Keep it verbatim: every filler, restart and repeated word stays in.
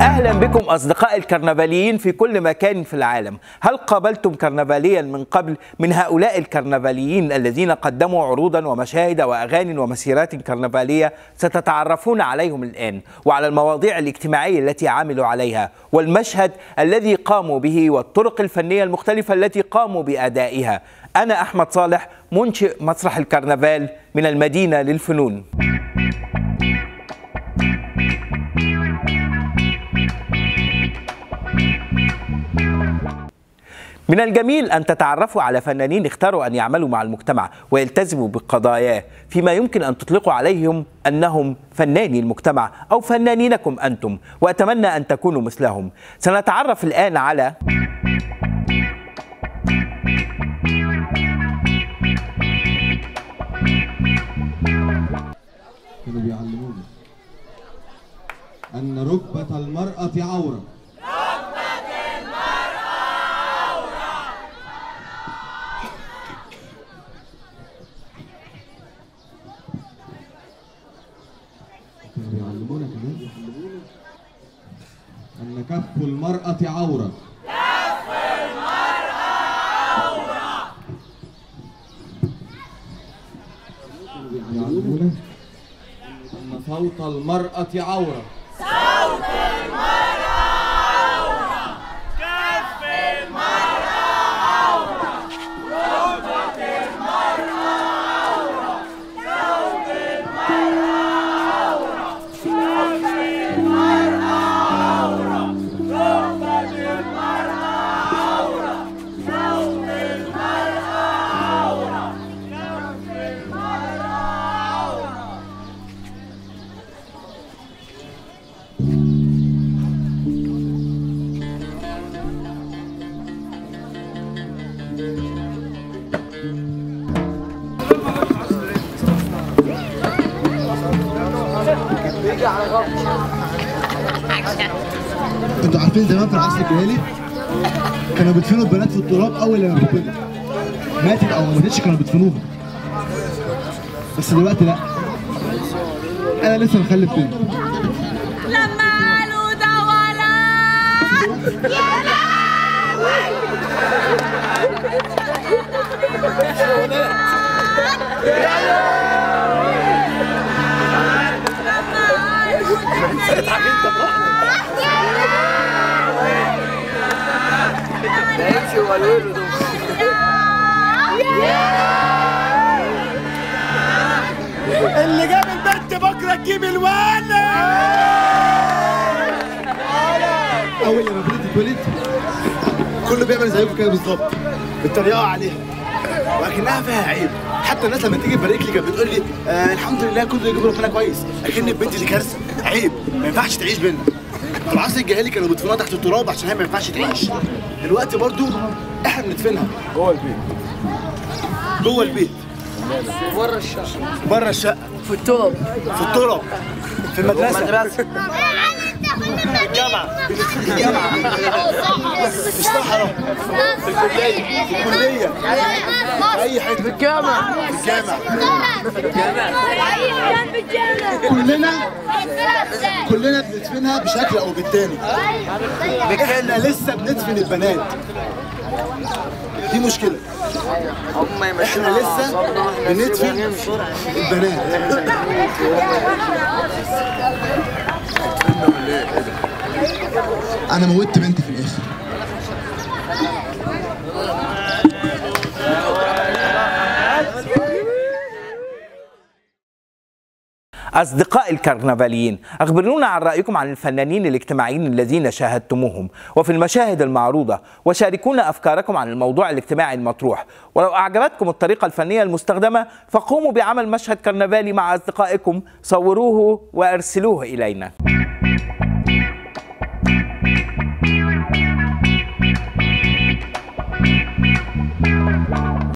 أهلا بكم أصدقاء الكرنفاليين في كل مكان في العالم. هل قابلتم كرنفاليا من قبل من هؤلاء الكرنفاليين الذين قدموا عروضا ومشاهد وأغاني ومسيرات كرنفالية؟ ستتعرفون عليهم الآن وعلى المواضيع الاجتماعية التي عملوا عليها والمشهد الذي قاموا به والطرق الفنية المختلفة التي قاموا بأدائها. أنا أحمد صالح منشئ مسرح الكرنفال من المدينة للفنون. من الجميل أن تتعرفوا على فنانين اختاروا أن يعملوا مع المجتمع ويلتزموا بقضاياه فيما يمكن أن تطلقوا عليهم أنهم فناني المجتمع أو فنانينكم أنتم، وأتمنى أن تكونوا مثلهم. سنتعرف الآن على كانوا بيعلمونا أن ركبة المرأة عورة. بيعلمونا كمان بيعلمونا أن كف المرأة عورة. كف المرأة عورة. بيعلمونا أن صوت المرأة عورة. صوت المرأة عورة. كف المرأة عورة. ركبة المرأة عورة. صوت المرأة. انتوا عارفين زمان في العصر الجاهلي كانوا بيدفنوا البنات في التراب اول لما ماتت او ما ماتتش كانوا بيدفنوها، بس دلوقتي لا. انا لسه مخلف بنت لما قالوا ده ولا يا اللي جاب البنت بكره تجيب الولد. اول لما بنت اتولد كله بيعمل زيكم كده بالظبط، بيتريقوا عليها ولكنها فيها عيب. حتى الناس لما تيجي تبارك لي كانت بتقول لي آه الحمد لله كله يجيب ربنا كويس، لكن البنت دي كارثه، عيب، ما ينفعش تعيش بينا. في العصر الجاهلي كانوا بيدفنوها تحت التراب عشان هي ما ينفعش تعيش. دلوقتي برضو احنا بندفنها جوه البيت. جوه البيت. بره الشقه. بره الشقه. في التراب. في التراب. في المدرسه. في المدرسه. في الجامعه. في الجامعه. في الصحراء. في الكليه. في الكليه. اي حته. في الجامعه. في الجامعه. في الجامعه. كلنا كلنا بندفنها بشكل او بالتاني. احنا لسه بندفن البنات. دي مشكلة. احنا لسه بندفن البنات. أنا موتت بنتي في الآخر. أصدقاء الكرنفاليين، أخبرونا عن رأيكم عن الفنانين الاجتماعيين الذين شاهدتموهم وفي المشاهد المعروضة، وشاركونا أفكاركم عن الموضوع الاجتماعي المطروح. ولو أعجبتكم الطريقة الفنية المستخدمة فقوموا بعمل مشهد كرنفالي مع أصدقائكم، صوروه وأرسلوه إلينا.